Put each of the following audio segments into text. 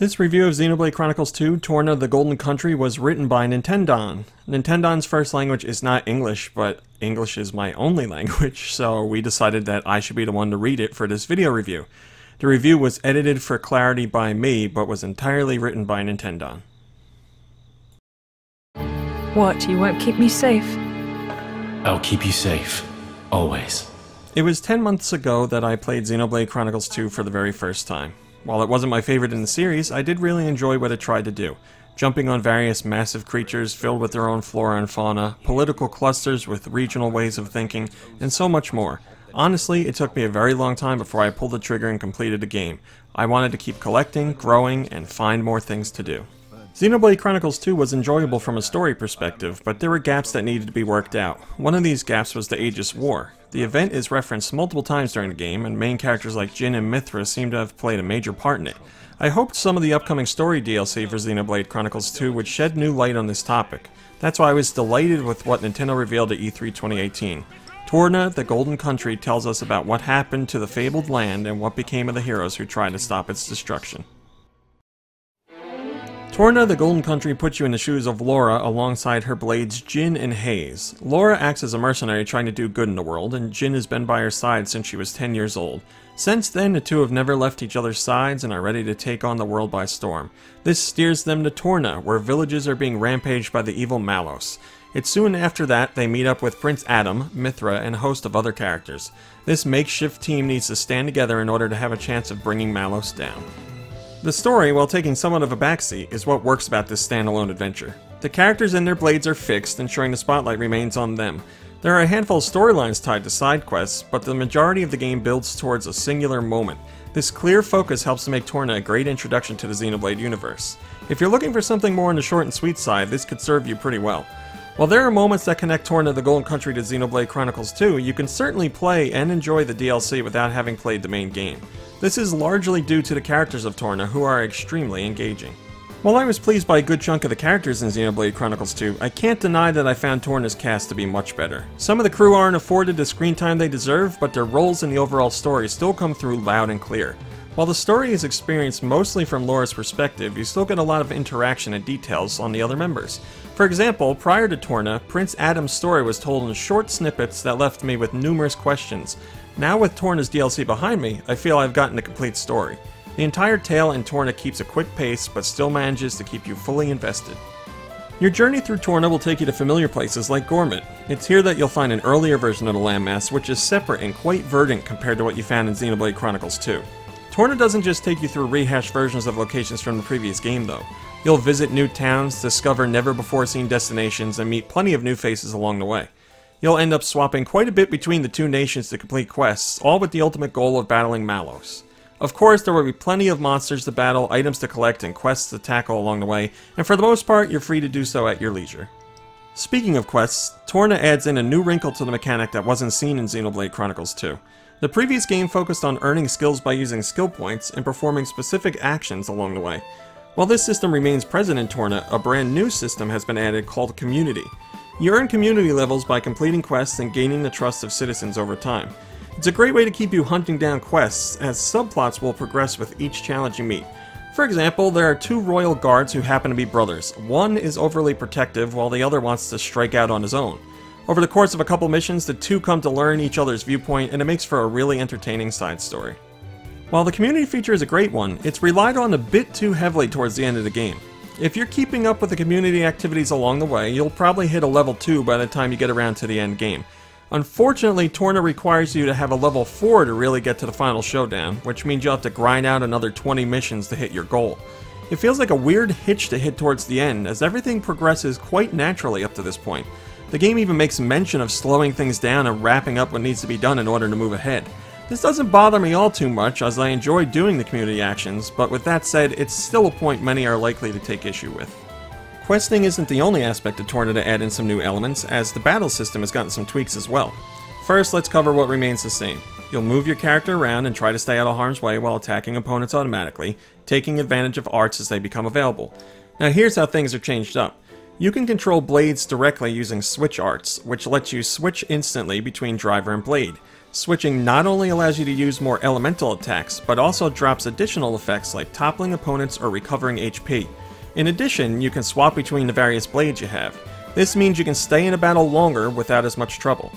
This review of Xenoblade Chronicles 2, Torna, The Golden Country was written by NintenDaan. NintenDaan's first language is not English, but English is my only language, so we decided that I should be the one to read it for this video review. The review was edited for clarity by me, but was entirely written by NintenDaan. What, you won't keep me safe? I'll keep you safe. Always. It was 10 months ago that I played Xenoblade Chronicles 2 for the very first time. While it wasn't my favorite in the series, I did really enjoy what it tried to do. Jumping on various massive creatures filled with their own flora and fauna, political clusters with regional ways of thinking, and so much more. Honestly, it took me a very long time before I pulled the trigger and completed the game. I wanted to keep collecting, growing, and find more things to do. Xenoblade Chronicles 2 was enjoyable from a story perspective, but there were gaps that needed to be worked out. One of these gaps was the Aegis War. The event is referenced multiple times during the game, and main characters like Jin and Mythra seem to have played a major part in it. I hoped some of the upcoming story DLC for Xenoblade Chronicles 2 would shed new light on this topic. That's why I was delighted with what Nintendo revealed at E3 2018. Torna, The Golden Country tells us about what happened to the fabled land and what became of the heroes who tried to stop its destruction. Torna, The Golden Country puts you in the shoes of Lora alongside her blades Jin and Haze. Lora acts as a mercenary trying to do good in the world, and Jin has been by her side since she was 10 years old. Since then, the two have never left each other's sides and are ready to take on the world by storm. This steers them to Torna, where villages are being rampaged by the evil Malos. It's soon after that they meet up with Prince Addam, Mythra, and a host of other characters. This makeshift team needs to stand together in order to have a chance of bringing Malos down. The story, while taking somewhat of a backseat, is what works about this standalone adventure. The characters and their blades are fixed, ensuring the spotlight remains on them. There are a handful of storylines tied to side quests, but the majority of the game builds towards a singular moment. This clear focus helps to make Torna a great introduction to the Xenoblade universe. If you're looking for something more on the short and sweet side, this could serve you pretty well. While there are moments that connect Torna, The Golden Country to Xenoblade Chronicles 2, you can certainly play and enjoy the DLC without having played the main game. This is largely due to the characters of Torna, who are extremely engaging. While I was pleased by a good chunk of the characters in Xenoblade Chronicles 2, I can't deny that I found Torna's cast to be much better. Some of the crew aren't afforded the screen time they deserve, but their roles in the overall story still come through loud and clear. While the story is experienced mostly from Lora's perspective, you still get a lot of interaction and details on the other members. For example, prior to Torna, Prince Adam's story was told in short snippets that left me with numerous questions. Now with Torna's DLC behind me, I feel I've gotten the complete story. The entire tale in Torna keeps a quick pace, but still manages to keep you fully invested. Your journey through Torna will take you to familiar places like Gormott. It's here that you'll find an earlier version of the landmass, which is separate and quite verdant compared to what you found in Xenoblade Chronicles 2. Torna doesn't just take you through rehashed versions of locations from the previous game though. You'll visit new towns, discover never-before-seen destinations, and meet plenty of new faces along the way. You'll end up swapping quite a bit between the two nations to complete quests, all with the ultimate goal of battling Malos. Of course, there will be plenty of monsters to battle, items to collect, and quests to tackle along the way, and for the most part, you're free to do so at your leisure. Speaking of quests, Torna adds in a new wrinkle to the mechanic that wasn't seen in Xenoblade Chronicles 2. The previous game focused on earning skills by using skill points and performing specific actions along the way. While this system remains present in Torna, a brand new system has been added called Community. You earn community levels by completing quests and gaining the trust of citizens over time. It's a great way to keep you hunting down quests, as subplots will progress with each challenge you meet. For example, there are two royal guards who happen to be brothers. One is overly protective, while the other wants to strike out on his own. Over the course of a couple missions, the two come to learn each other's viewpoint, and it makes for a really entertaining side story. While the community feature is a great one, it's relied on a bit too heavily towards the end of the game. If you're keeping up with the community activities along the way, you'll probably hit a level 2 by the time you get around to the end game. Unfortunately, Torna requires you to have a level 4 to really get to the final showdown, which means you'll have to grind out another 20 missions to hit your goal. It feels like a weird hitch to hit towards the end, as everything progresses quite naturally up to this point. The game even makes mention of slowing things down and wrapping up what needs to be done in order to move ahead. This doesn't bother me all too much, as I enjoy doing the community actions, but with that said, it's still a point many are likely to take issue with. Questing isn't the only aspect of Torna to add in some new elements, as the battle system has gotten some tweaks as well. First, let's cover what remains the same. You'll move your character around and try to stay out of harm's way while attacking opponents automatically, taking advantage of arts as they become available. Now here's how things are changed up. You can control blades directly using switch arts, which lets you switch instantly between driver and blade. Switching not only allows you to use more elemental attacks, but also drops additional effects like toppling opponents or recovering HP. In addition, you can swap between the various blades you have. This means you can stay in a battle longer without as much trouble.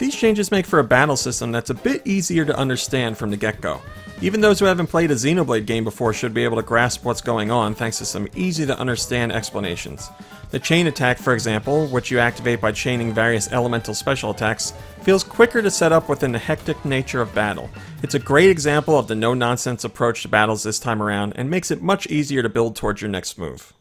These changes make for a battle system that's a bit easier to understand from the get-go. Even those who haven't played a Xenoblade game before should be able to grasp what's going on thanks to some easy-to-understand explanations. The chain attack, for example, which you activate by chaining various elemental special attacks, feels quicker to set up within the hectic nature of battle. It's a great example of the no-nonsense approach to battles this time around, and makes it much easier to build towards your next move.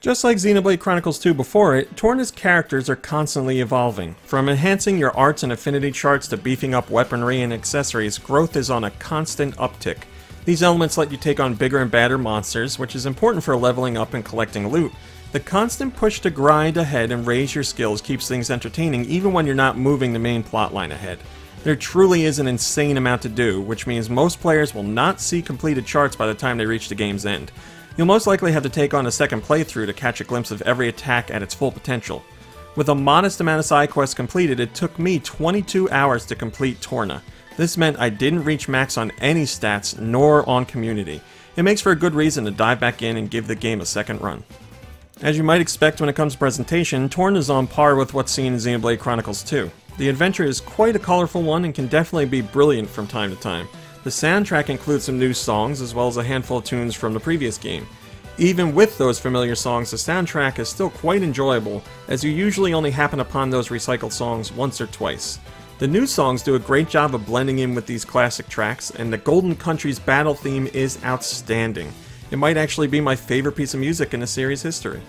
Just like Xenoblade Chronicles 2 before it, Torna's characters are constantly evolving. From enhancing your arts and affinity charts to beefing up weaponry and accessories, growth is on a constant uptick. These elements let you take on bigger and badder monsters, which is important for leveling up and collecting loot. The constant push to grind ahead and raise your skills keeps things entertaining even when you're not moving the main plotline ahead. There truly is an insane amount to do, which means most players will not see completed charts by the time they reach the game's end. You'll most likely have to take on a second playthrough to catch a glimpse of every attack at its full potential. With a modest amount of side quests completed, it took me 22 hours to complete Torna. This meant I didn't reach max on any stats, nor on community. It makes for a good reason to dive back in and give the game a second run. As you might expect when it comes to presentation, Torna is on par with what's seen in Xenoblade Chronicles 2. The adventure is quite a colorful one and can definitely be brilliant from time to time. The soundtrack includes some new songs as well as a handful of tunes from the previous game. Even with those familiar songs, the soundtrack is still quite enjoyable, as you usually only happen upon those recycled songs once or twice. The new songs do a great job of blending in with these classic tracks, and the Golden Country's battle theme is outstanding. It might actually be my favorite piece of music in the series' history.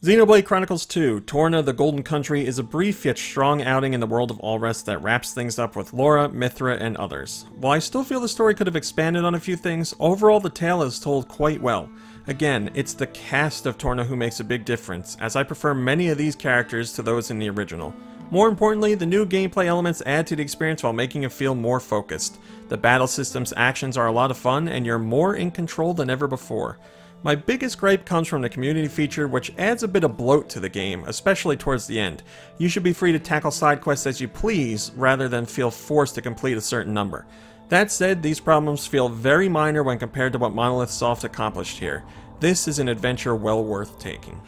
Xenoblade Chronicles 2, Torna, The Golden Country is a brief yet strong outing in the world of Allrest that wraps things up with Lora, Mythra, and others. While I still feel the story could have expanded on a few things, overall the tale is told quite well. Again, it's the cast of Torna who makes a big difference, as I prefer many of these characters to those in the original. More importantly, the new gameplay elements add to the experience while making it feel more focused. The battle system's actions are a lot of fun, and you're more in control than ever before. My biggest gripe comes from the community feature, which adds a bit of bloat to the game, especially towards the end. You should be free to tackle side quests as you please, rather than feel forced to complete a certain number. That said, these problems feel very minor when compared to what Monolith Soft accomplished here. This is an adventure well worth taking.